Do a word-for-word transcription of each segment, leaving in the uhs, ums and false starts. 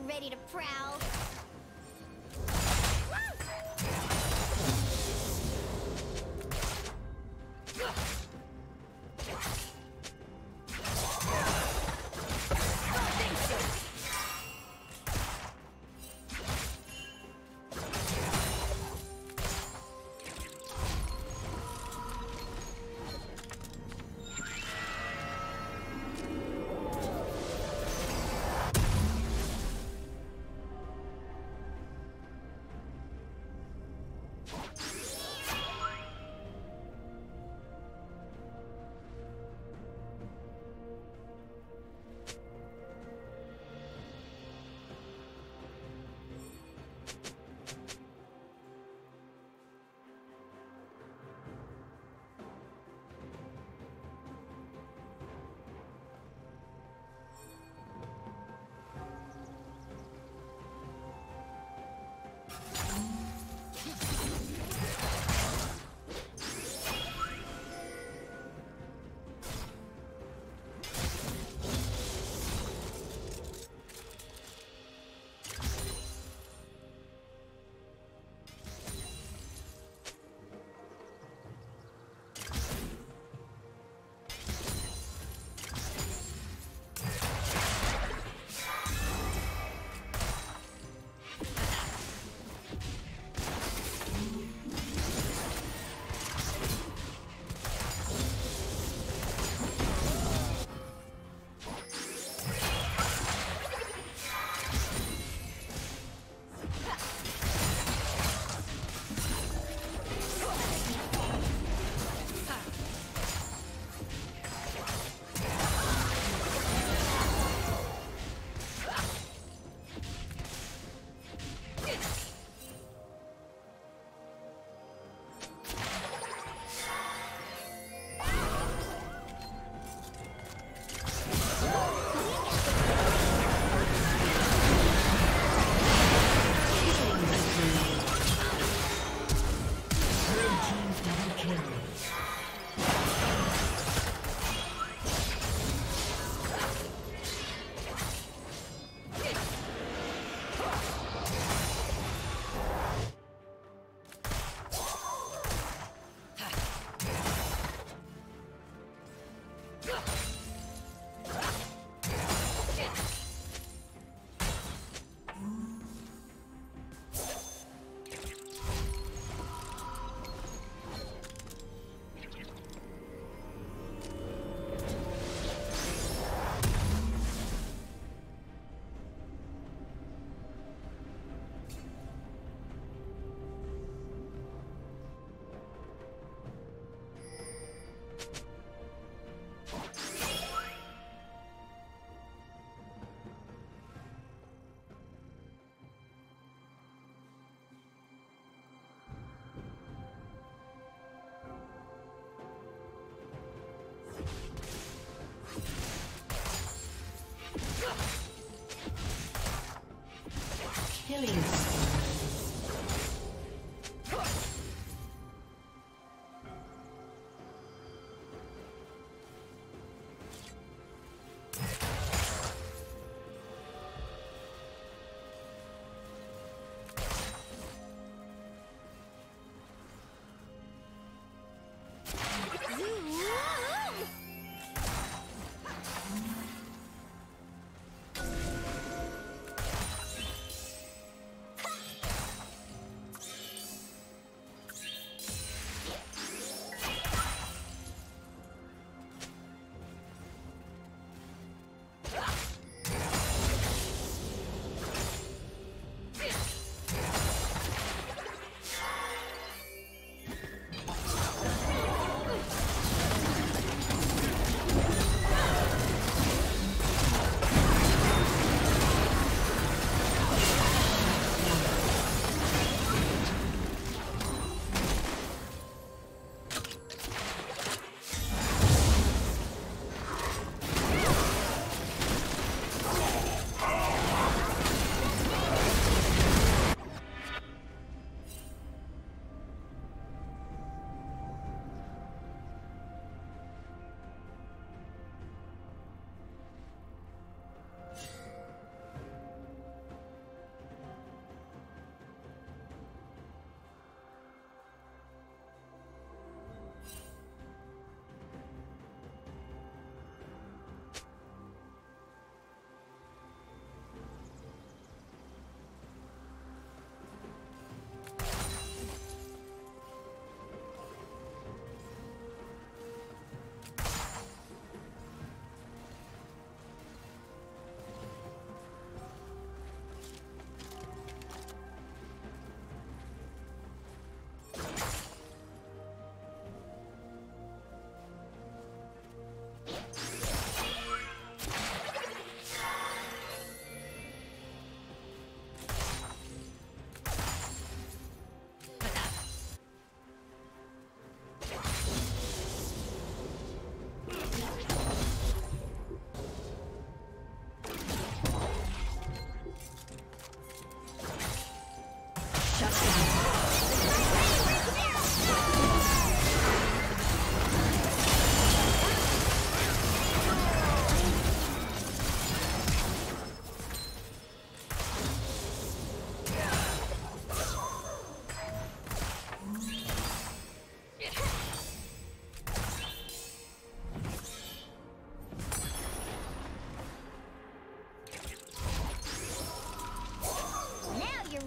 and ready to prowl. Killings.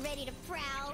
Ready to prowl.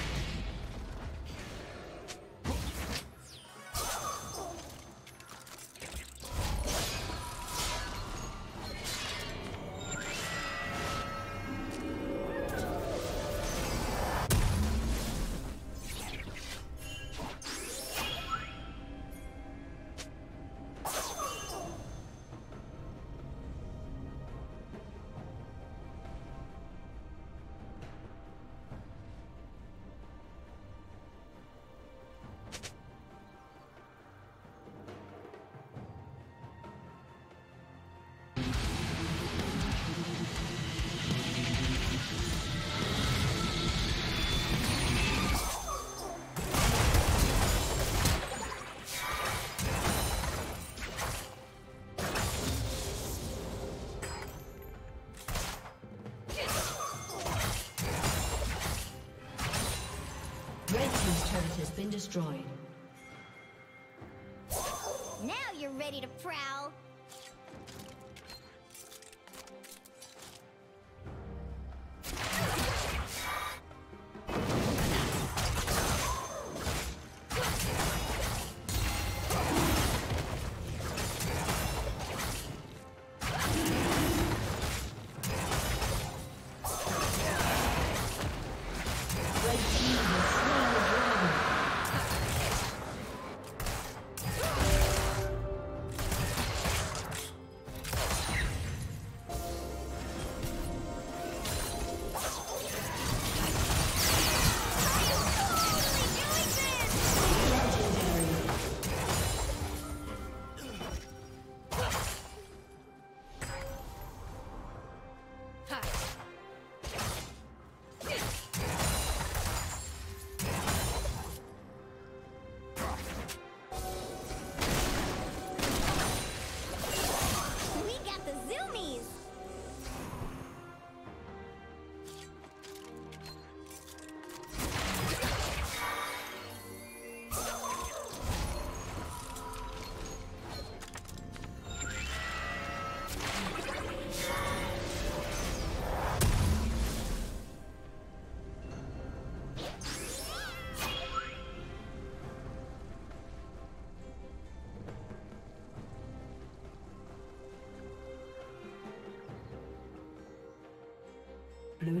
Been destroyed. Now you're ready to prowl. Blue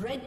Red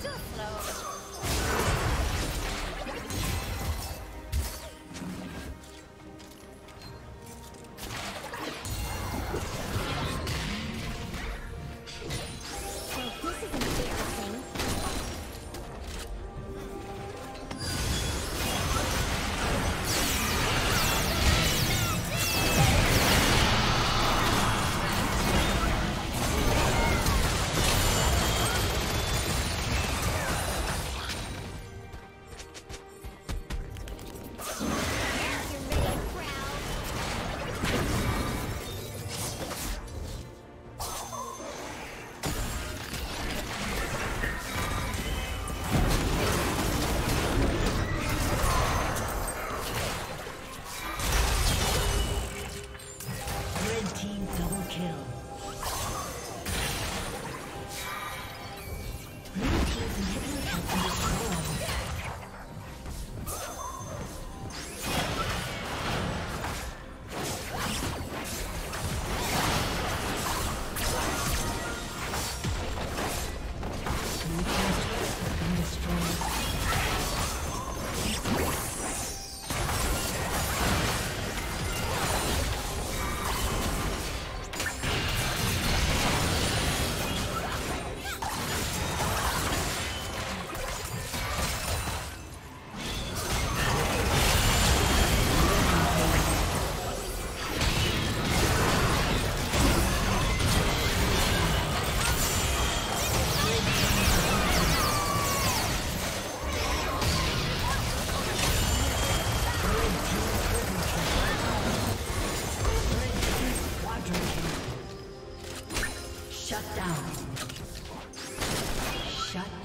Just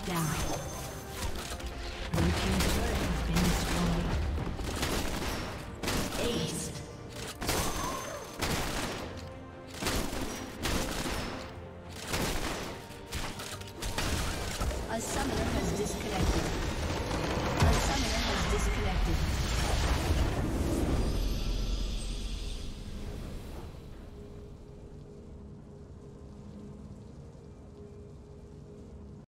down.